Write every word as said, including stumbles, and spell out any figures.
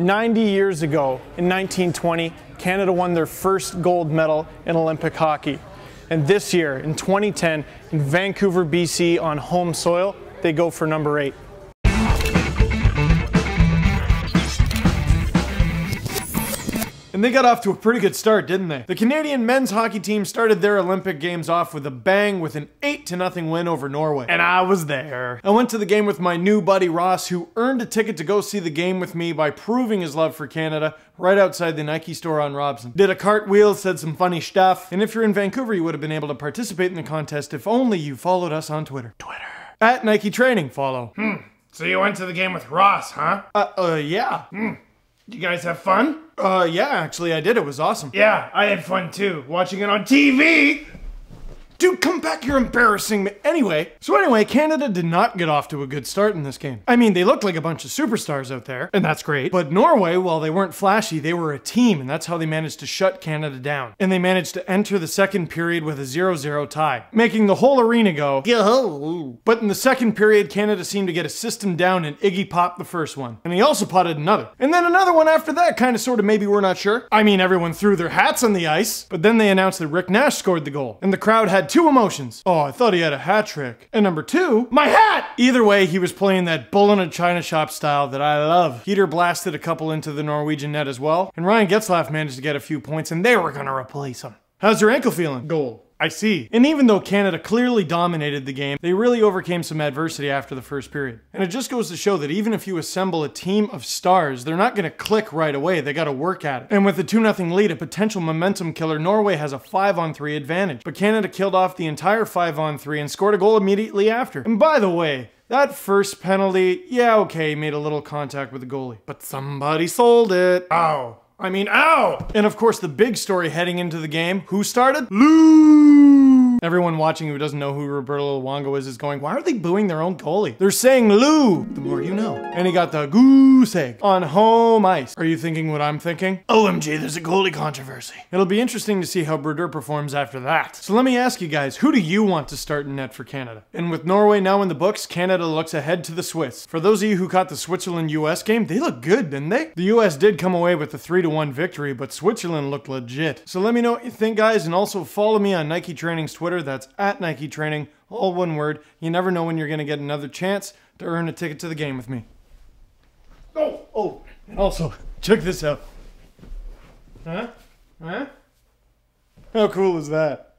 ninety years ago, in nineteen twenty, Canada won their first gold medal in Olympic hockey. And this year, in twenty ten, in Vancouver, B C, on home soil, they go for number eight. And they got off to a pretty good start, didn't they? The Canadian men's hockey team started their Olympic Games off with a bang with an eight to nothing win over Norway. And I was there. I went to the game with my new buddy Ross, who earned a ticket to go see the game with me by proving his love for Canada right outside the Nike store on Robson. Did a cartwheel, said some funny stuff, and if you're in Vancouver, you would have been able to participate in the contest if only you followed us on Twitter. Twitter. At Nike Training, follow. Hmm, so you went to the game with Ross, huh? Uh, uh, yeah. Hmm. Did you guys have fun? Uh, yeah, actually I did. It was awesome. Yeah, I had fun too, watching it on T V! Dude, come back, you're embarrassing me. Anyway, so anyway, Canada did not get off to a good start in this game. I mean, they looked like a bunch of superstars out there, and that's great. But Norway, while they weren't flashy, they were a team, and that's how they managed to shut Canada down. And they managed to enter the second period with a zero zero tie, making the whole arena go, yo. But in the second period, Canada seemed to get a system down, and Iggy popped the first one. And he also potted another. And then another one after that, kind of, sort of, maybe we're not sure. I mean, everyone threw their hats on the ice, but then they announced that Rick Nash scored the goal, and the crowd had two emotions. Oh, I thought he had a hat trick. And number two, my hat! Either way, he was playing that bull in a china shop style that I love. Peter blasted a couple into the Norwegian net as well, and Ryan Getzlaff managed to get a few points, and they were gonna replace him. How's your ankle feeling? Gold. I see. And even though Canada clearly dominated the game, they really overcame some adversity after the first period. And it just goes to show that even if you assemble a team of stars, they're not gonna click right away, they gotta work at it. And with a two nothing lead, a potential momentum killer, Norway has a five on three advantage. But Canada killed off the entire five on three and scored a goal immediately after. And by the way, that first penalty, yeah, okay, made a little contact with the goalie. But somebody sold it. Ow. I mean, ow! And of course, the big story heading into the game, who started? Lou! Everyone watching who doesn't know who Roberto Luongo is is going, why are they booing their own goalie? They're saying Lou! The more you know. And he got the goose egg on home ice. Are you thinking what I'm thinking? O M G, there's a goalie controversy. It'll be interesting to see how Peter performs after that. So let me ask you guys, who do you want to start in net for Canada? And with Norway now in the books, Canada looks ahead to the Swiss. For those of you who caught the Switzerland U S game, they looked good, didn't they? The U S did come away with a three to one victory, but Switzerland looked legit. So let me know what you think, guys, and also follow me on Nike Training's Twitter. That's at Nike Training, all one word. You never know when you're gonna get another chance to earn a ticket to the game with me. Oh, oh, and also check this out. Huh? Huh? How cool is that?